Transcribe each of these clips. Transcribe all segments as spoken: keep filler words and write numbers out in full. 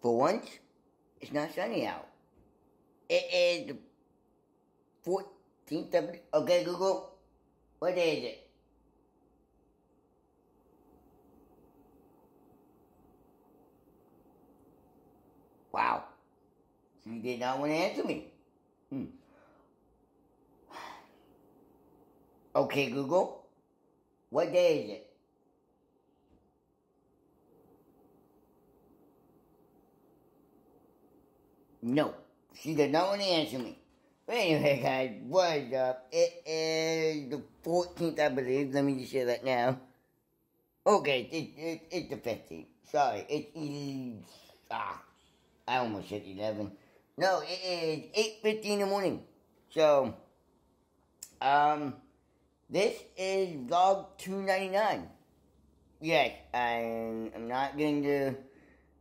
For once, it's not sunny out. It is the fourteenth of... Okay, Google, what day is it? Wow. You did not want to answer me. Hmm. Okay, Google, what day is it? No, she did not want to answer me. But anyway, guys, what's up? It is the fourteenth, I believe. Let me just say that now. Okay, it, it, it's the fifteenth. Sorry, it is... Ah, I almost said eleven. No, it is eight fifteen in the morning. So, um, this is vlog two ninety-nine. Yes, I am not getting the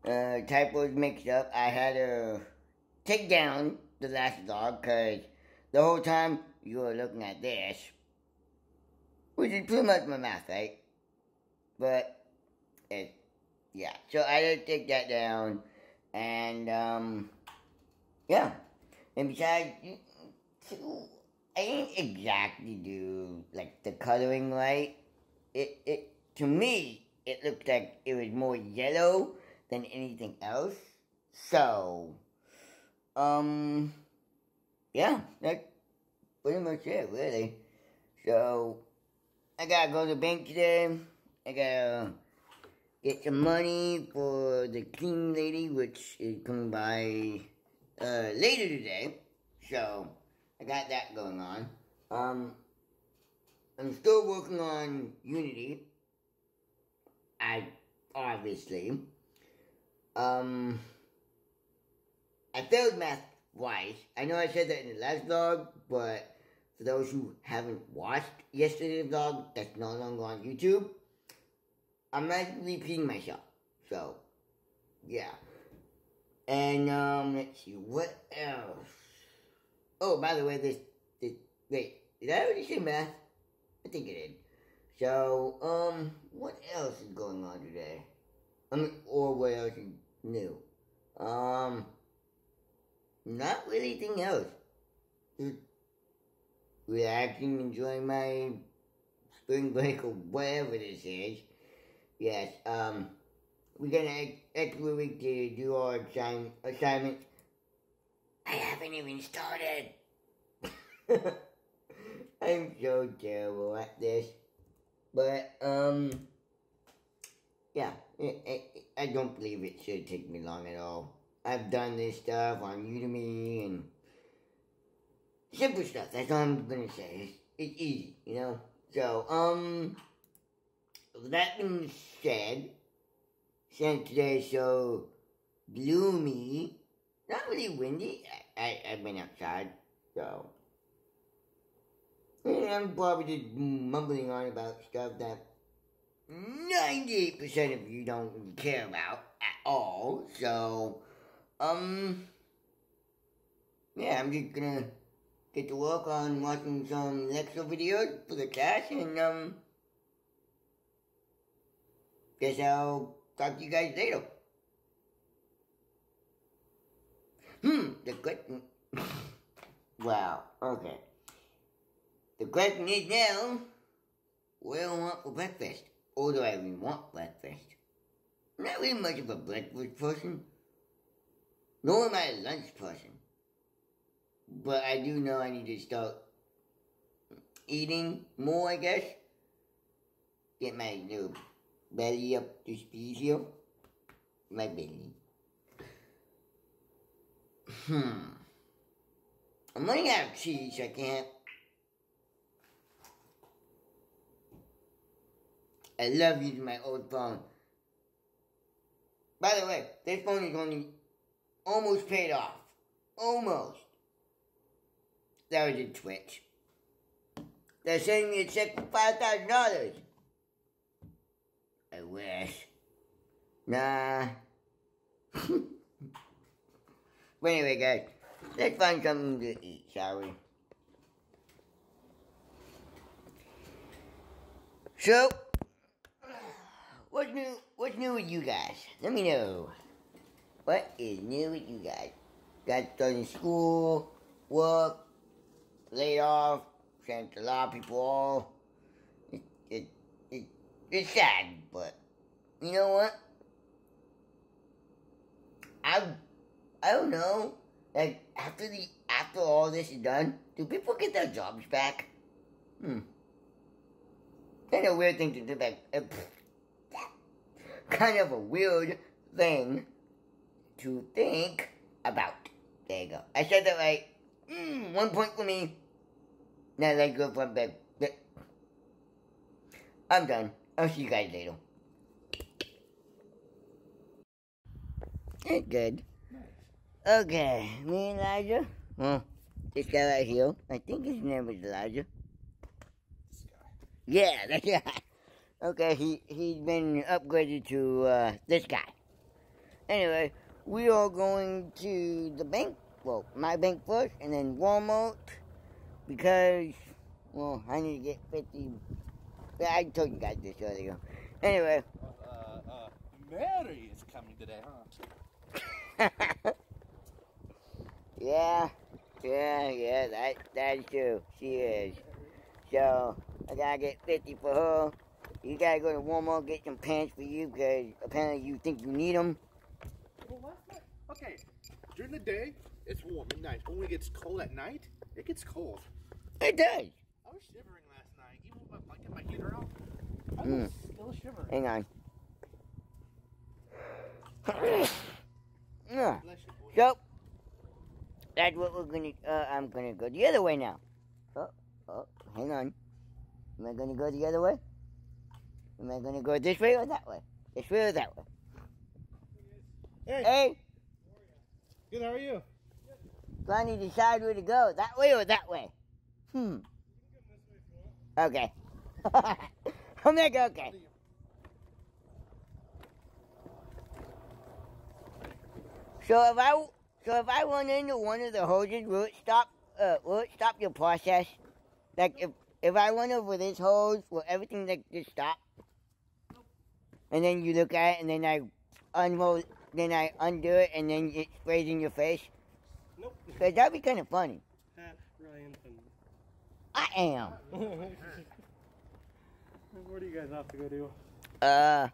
uh, typos mixed up. I had to take down the last vlog because the whole time you were looking at this, which is pretty much my math, right? But, it, yeah, so I had to take that down and, um, yeah. And besides, too, I didn't exactly do, like, the coloring right. It, it, to me, it looked like it was more yellow than anything else. So, um, yeah, that's pretty much it, really. So, I gotta go to the bank today. I gotta get some money for the clean lady, which is coming by uh, later today. So, I got that going on. Um, I'm still working on Unity. I, obviously. Um, I failed math-wise. I know I said that in the last vlog, but for those who haven't watched yesterday's vlog, that's no longer on YouTube, I'm not repeating myself. So, yeah. And, um, let's see, what else? Oh, by the way, this, this, wait, did I already say math? I think I did. So, um, what else is going on today? I mean, or what else is new? Um, not really anything else. Just relaxing, enjoying my spring break or whatever this is. Yes, um, we're gonna extra week to do our assign assignment. I haven't even started. I'm so terrible at this, but um, yeah, it, it, I don't believe it should take me long at all. I've done this stuff on Udemy and simple stuff. That's all I'm gonna say. It's, it's easy, you know. So um. That being said, since today's so gloomy, not really windy, I, I, I've been outside, so. And I'm probably just mumbling on about stuff that ninety-eight percent of you don't care about at all, so, um, yeah, I'm just gonna get to work on watching some lecture videos for the class, and, um, guess I'll talk to you guys later. Hmm, the question... wow, okay. The question is now, what do I want for breakfast? Or do I even want breakfast? I'm not really much of a breakfast person. Nor am I a lunch person. But I do know I need to start eating more, I guess. Get my new... belly up to speed here. My belly. Hmm. I'm running out of cheese, I can't. I love using my old phone. By the way, this phone is only almost paid off. Almost. That was a Twitch. They're sending me a check for five thousand dollars. I wish. Nah. But anyway, guys, let's find something to eat, shall we? So, what's new? What's new with you guys? Let me know. What is new with you guys? Guys starting school, work, laid off, sent a lot of people off. It, it, it, it's sad, but you know what? I, I don't know. Like after the after all this is done, do people get their jobs back? Hmm. Kind of weird thing to do back. Uh, kind of a weird thing to think about. There you go. I said that right. Mm, one point for me. Now that good from bed. I'm done. I'll see you guys later. That's good. Okay, me and Elijah. Well, this guy right here. I think his name is Elijah. This guy. Yeah, that guy. Okay, he, he's been upgraded to uh, this guy. Anyway, we are going to the bank. Well, my bank first, and then Walmart. Because, well, I need to get fifty. I told you guys this earlier. Anyway. Uh, uh, Mary is coming today, huh? Yeah, yeah, yeah, that, that's true. She is. So, I gotta get fifty for her. You gotta go to Walmart, get some pants for you, because apparently you think you need them. Well, what's that? Okay, during the day, it's warm at night. When it gets cold at night, it gets cold. It does. I was shivering last night. Even with my blanket, my heater out, I was mm. still shivering. Hang on. Yeah. So, that's what we're gonna, uh, I'm gonna go the other way now. Oh, oh, hang on. Am I gonna go the other way? Am I gonna go this way or that way? This way or that way? Hey! Hey! Good, how are you? So I need to decide where to go, that way or that way? Hmm. Okay. I'm gonna go, okay. So if I, so if I run into one of the hoses, will it stop, uh, will it stop your process? Like, if, if I run over this hose, will everything, like, just stop? Nope. And then you look at it, and then I unroll, then I undo it, and then it sprays in your face? Nope. Because that'd be kind of funny. That's Ryan funny. I am. What are you guys off to go do? Uh.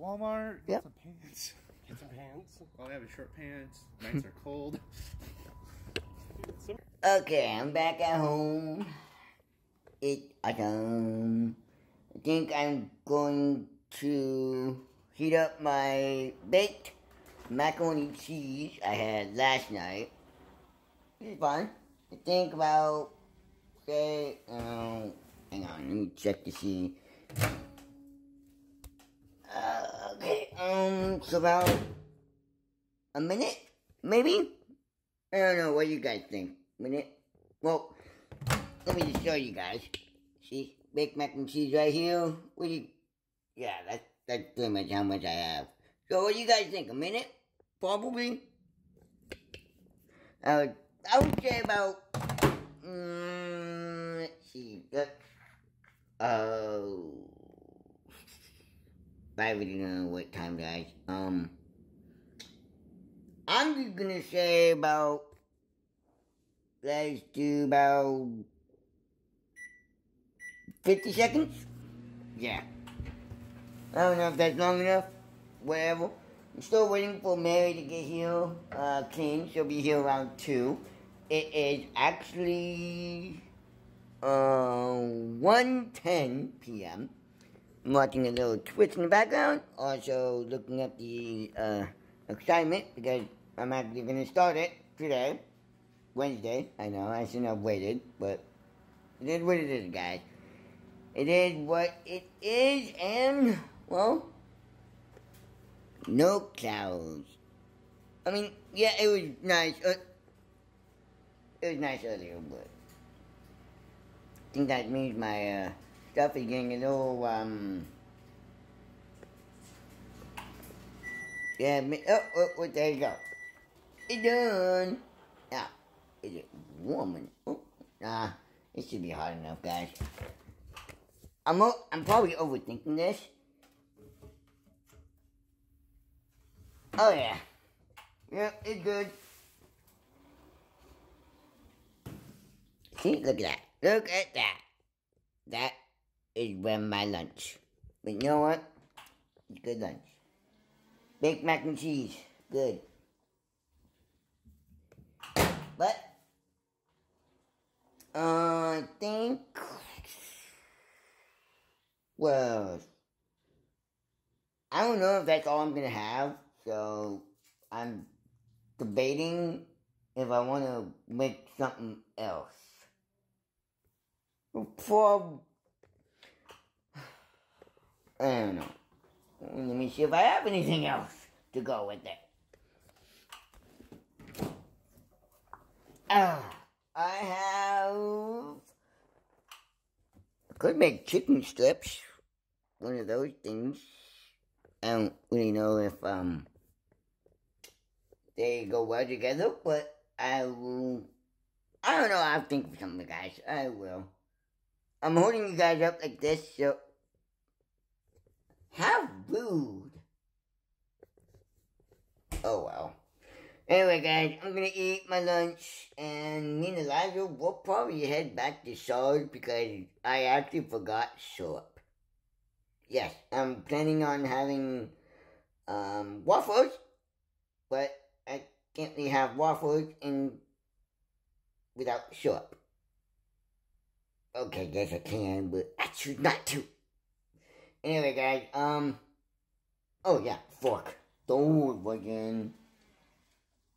Walmart. Yep. Get some pants. Get some pants. All I have is short pants. Nights are cold. Okay, I'm back at home. It's autumn. I think I'm going to heat up my baked macaroni and cheese I had last night. It's fun. I think about, say, um, hang on, let me check to see. Uh, okay, um, it's about a minute, maybe? I don't know, what do you guys think? Minute? Well, let me just show you guys. See, baked mac and cheese right here. What do you, yeah, that's, that's pretty much how much I have. So what do you guys think, a minute? Probably, I would, I would say about, mm, let's see, that's, oh, I really don't know what time, guys, um, I'm just gonna say about, let's do about fifty seconds, yeah, I don't know if that's long enough, whatever. I'm still waiting for Mary to get here, uh, clean. She'll be here around two. It is actually, uh, one ten p m I'm watching a little Twitch in the background, also looking at the, uh, excitement, because I'm actually gonna start it today, Wednesday. I know, I shouldn't have waited, but it is what it is, guys. It is what it is, and, well, no clouds. I mean, yeah, it was nice. Uh, it was nice earlier, but I think that means my uh, stuff is getting a little. Um, yeah. Oh, oh, oh, there you go. It's done. Now, is it warm? Oh, nah. It should be hot enough, guys. I'm. I'm probably overthinking this. Oh yeah, Yeah, it's good. See, look at that. Look at that. That is when my lunch. But you know what? It's good lunch. Baked mac and cheese. Good. But, uh, I think, well, I don't know if that's all I'm going to have, so I'm debating if I want to make something else. For, I don't know. Let me see if I have anything else to go with it. Ah, I have, I could make chicken strips, one of those things. I don't really know if um they go well together, but I will, I don't know, I'll think of something, guys, I will. I'm holding you guys up like this, so, how rude. Oh, well. Anyway, guys, I'm gonna eat my lunch, and me and Elijah will probably head back to Shard because I actually forgot syrup. Yes, I'm planning on having um, waffles, but I can't really have waffles in without syrup. Okay, yes I can, but I choose not to. Anyway, guys, um, oh yeah, fork. Don't again.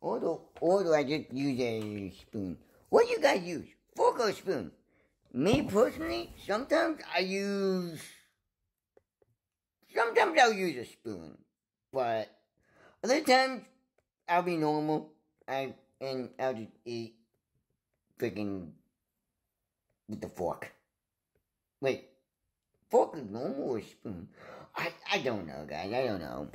Or do, or do I just use a spoon? What do you guys use? Fork or spoon? Me personally, sometimes I use... Sometimes I'll use a spoon. But other times, I'll be normal. I and I'll just eat freaking with the fork. Wait, fork is normal or spoon? I, I don't know, guys. I don't know.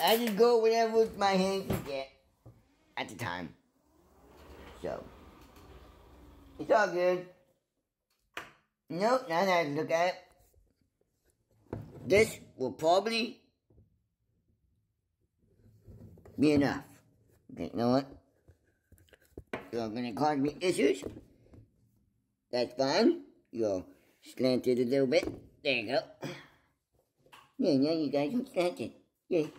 I just go whatever my hand can get at the time. So, it's all good. Nope, now that I look at it, this will probably be enough. Okay, you know what? You're gonna cause me issues. That's fine. You'll slant it a little bit. There you go. Yeah, now you guys can slant it. Yay.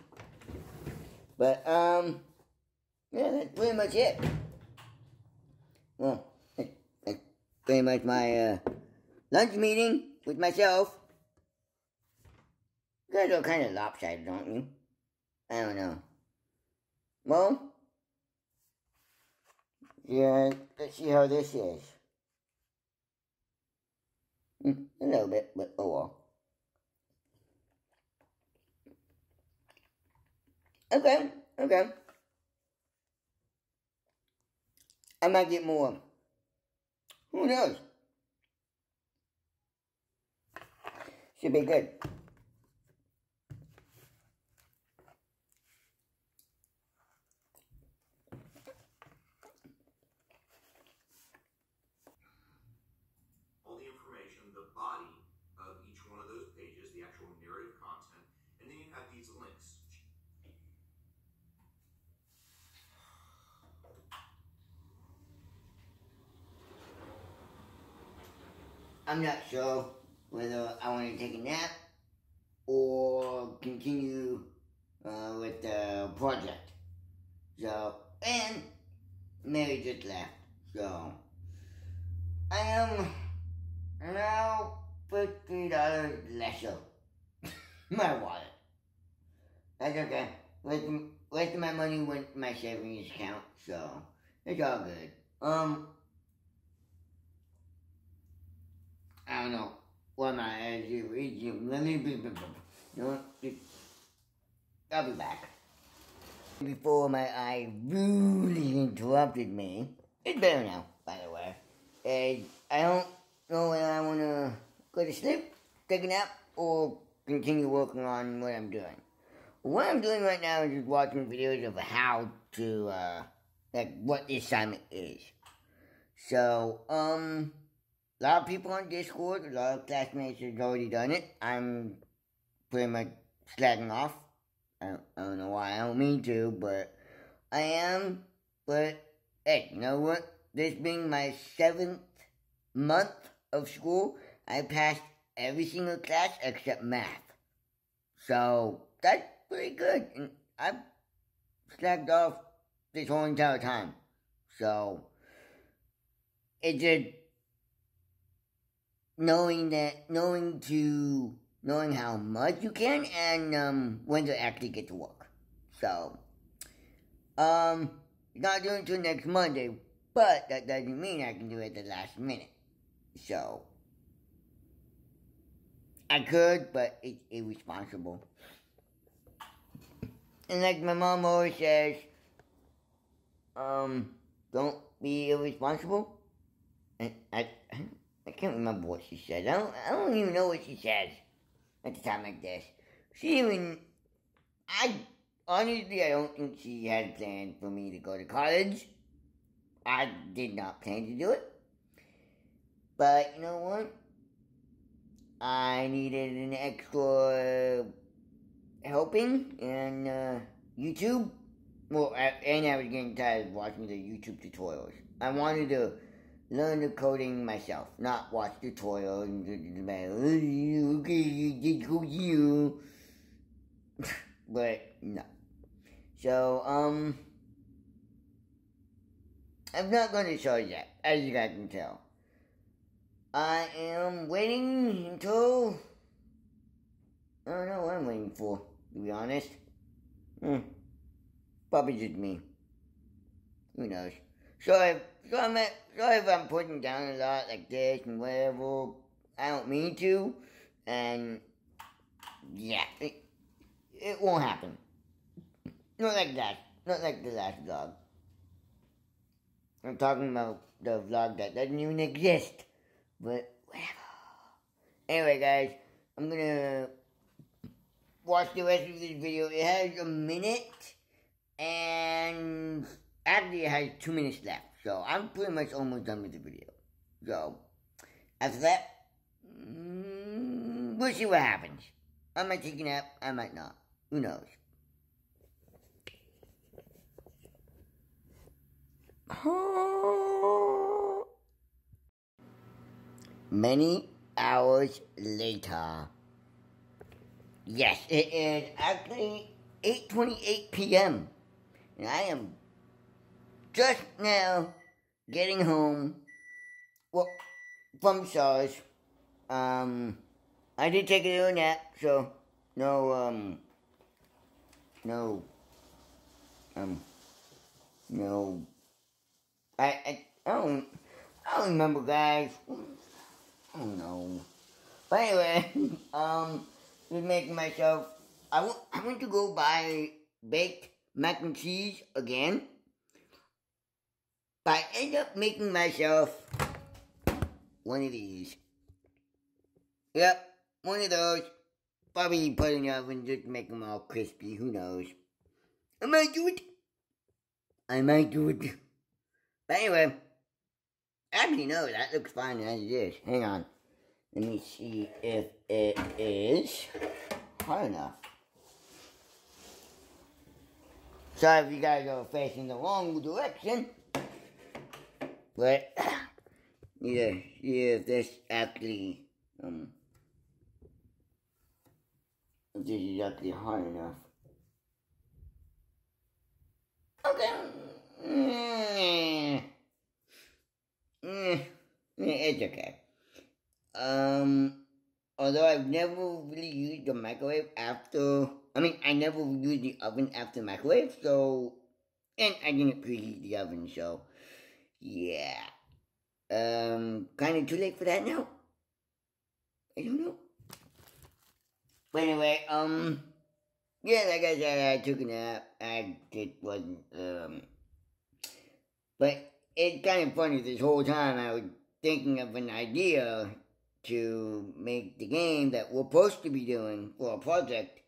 But, um, yeah, that's pretty much it. Well, that's, that's pretty much my uh, lunch meeting with myself. You guys are kind of lopsided, aren't you? I don't know. Well, yeah, let's see how this is. Mm, a little bit, but oh well. Okay, okay. I might get more. Who knows? Should be good. All the information, the body of each one of those pages, the actual narrative content, and then you have these links. I'm not sure whether I want to take a nap or continue uh, with the project. So, and Mary just left. So, I am now fifty dollars lesser. My wallet. That's okay. The rest of my money went to my savings account, so it's all good. Um. I don't know what my idea is. Let me be. I'll be back. Before my eye really interrupted me. It's better now, by the way. And I don't know whether I want to go to sleep, take a nap, or continue working on what I'm doing. What I'm doing right now is just watching videos of how to, uh, like, what the assignment is. So, um... a lot of people on Discord, a lot of classmates have already done it. I'm pretty much slacking off I don't, I don't know why I don't mean to, but I am. But hey, you know what? This being my seventh month of school, I passed every single class except math. So that's pretty good. And I've slacked off this whole entire time. So it's just knowing that, knowing to, knowing how much you can and um, when to actually get to work. So, um, not doing it till next Monday, but that doesn't mean I can do it at the last minute. So, I could, but it's irresponsible. And like my mom always says, um, don't be irresponsible. And I, I can't remember what she said. I don't, I don't even know what she says at the time like this. She even, I, honestly, I don't think she had planned for me to go to college. I did not plan to do it. But, you know what? I needed an extra helping, and uh, YouTube, well, I, and I was getting tired of watching the YouTube tutorials. I wanted to learn the coding myself, not watch tutorials and just like, okay, you go you. But, no. So, um, I'm not going to show you that, as you guys can tell. I am waiting until, I don't know what I'm waiting for, to be honest. Hmm. Probably just me. Who knows? So if, so, I'm at, so if I'm putting down a lot like this and whatever, I don't mean to, and yeah, it, it won't happen. Not like that. Not like the last vlog. I'm talking about the vlog that doesn't even exist. But, whatever. Anyway, guys, I'm gonna watch the rest of this video. It has a minute, and actually it has two minutes left. So, I'm pretty much almost done with the video. So, after that, we'll see what happens. I might take a nap, I might not. Who knows? Oh. Many hours later. Yes, it is actually eight twenty-eight p m and I am just now getting home. Well, from SARS. Um, I did take a little nap, so no, um, no, um, no. I, I, I don't, I don't remember, guys. Oh no. But anyway, um, just making myself, I went, I went to go buy baked mac and cheese again. But I ended up making myself one of these. Yep, one of those. Probably put in the oven just to make them all crispy, who knows. I might do it. I might do it. But anyway. Actually, no, that looks fine as it is. Hang on. Let me see if it is hard enough. Sorry if you guys are facing the wrong direction. But, need to see if this actually, um, if this is actually hard enough. Okay. Mm-hmm. Mm, it's okay. Um, although I've never really used the microwave after, I mean, I never used the oven after the microwave, so, and I didn't preheat the oven, so, yeah. Um, kind of too late for that now? I don't know. But anyway, um, yeah, like I said, I took a nap, I just wasn't, um, but, it's kind of funny, this whole time I was thinking of an idea to make the game that we're supposed to be doing for a project,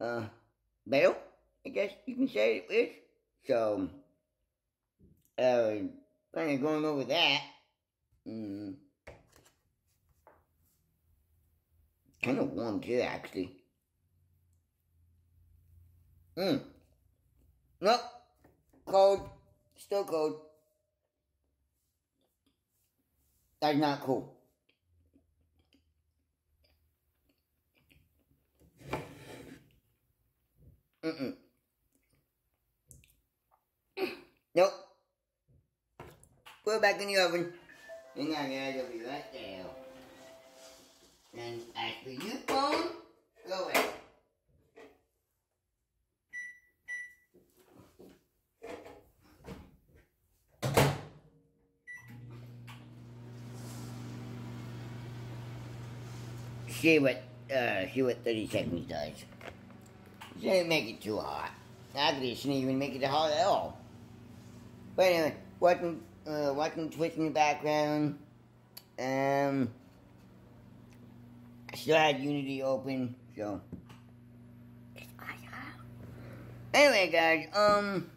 uh, better, I guess you can say it is. So, I was kind of going over that, mm. Kind of warm too, actually. Mmm. Nope. Cold. Still cold. That's not cool. Mm-mm. Nope. Put it back in the oven. And now it'll be right there. And after you phone, go away. See what, uh, see what thirty seconds does. She didn't make it too hot. Actually, she didn't even make it hot at all. But anyway, watching, uh, watching Twitch in the background. Um, I still had Unity open, so. Anyway, guys, um,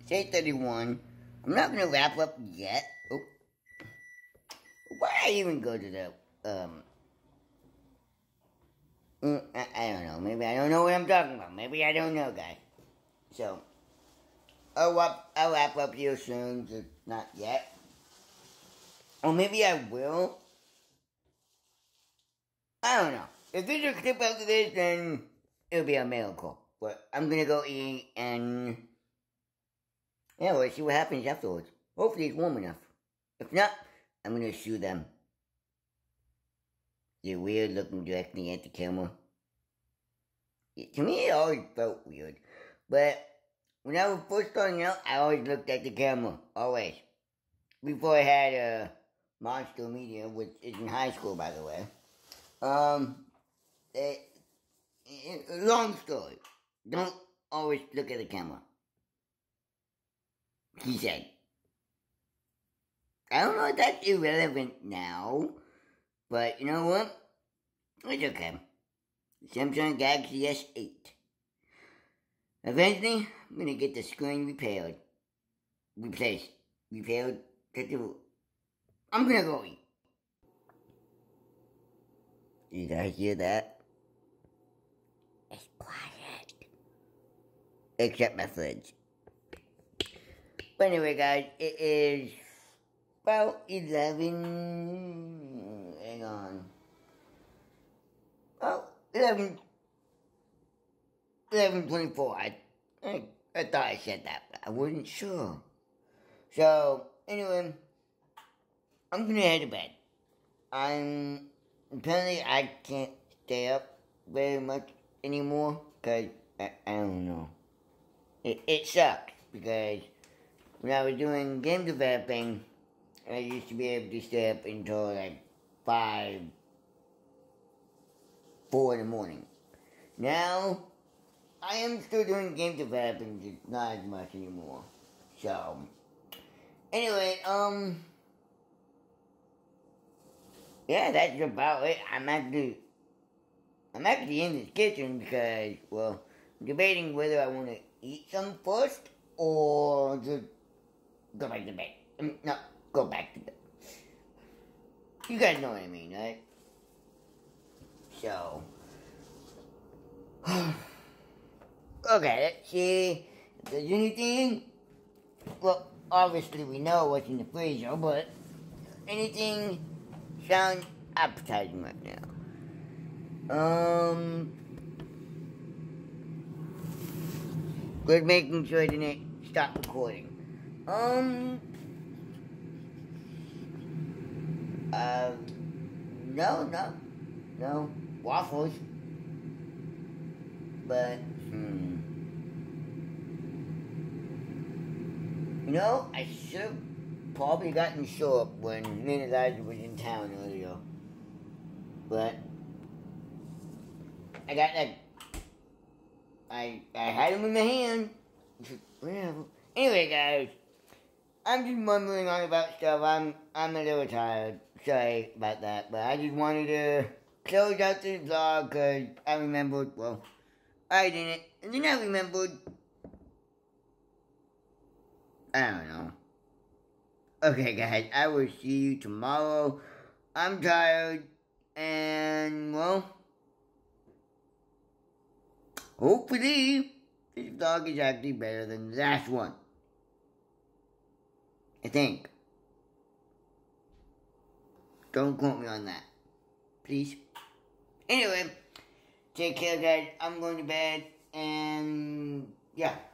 it's eight thirty-one. I'm not gonna wrap up yet. Oh. Why did I even go to the Um, I, I don't know. Maybe I don't know what I'm talking about. Maybe I don't know, guys. So, I'll wrap, I'll wrap up here soon, just not yet. Or maybe I will. I don't know. If there's a clip after this, then it'll be a miracle. But I'm gonna go eat and, yeah, we'll see what happens afterwards. Hopefully it's warm enough. If not, I'm gonna sue them. They're weird looking directly at the camera. It, to me, it always felt weird. But when I was first starting out, I always looked at the camera. Always. Before I had uh, Monster Media, which is in high school, by the way. Um, it, it, long story. Don't always look at the camera. He said. I don't know if that's irrelevant now. But you know what? It's okay. Samsung Galaxy S eight. Eventually, I'm gonna get the screen repaired. Replaced. Repaired. I'm gonna go eat. You guys hear that? It's quiet. Except my fridge. But anyway, guys, it is about eleven. Hang on. Oh, eleven twenty-four. I, I, I thought I said that, but I wasn't sure. So, anyway, I'm gonna head to bed. I'm, apparently I can't stay up very much anymore, because, I, I don't know. It, it sucks, because when I was doing game developing, I used to be able to stay up until, like, five, four in the morning. Now, I am still doing game developing, just not as much anymore. So, anyway, um, yeah, that's about it. I'm actually, I'm actually in this kitchen because, well, I'm debating whether I want to eat some first or just go back to bed. I mean, no, go back to bed. You guys know what I mean, right? So, okay, let's see if there's anything. Well, obviously we know what's in the freezer, but anything sounds appetizing right now. Um, just making sure I didn't stop recording. Um. Uh, no, no, no, waffles, but, hmm, you know, I should have probably gotten syrup when me and Elijah was in town earlier, but I got, like, I, I had him in my hand, whatever. Anyway, guys, I'm just mumbling on about stuff. I'm, I'm a little tired. Sorry about that, but I just wanted to close out this vlog because I remembered, well, I didn't, and then I remembered, I don't know. Okay, guys, I will see you tomorrow. I'm tired, and, well, Hopefully, this vlog is actually better than the last one. I think. Don't quote me on that. Please. Anyway, take care guys. I'm going to bed and yeah.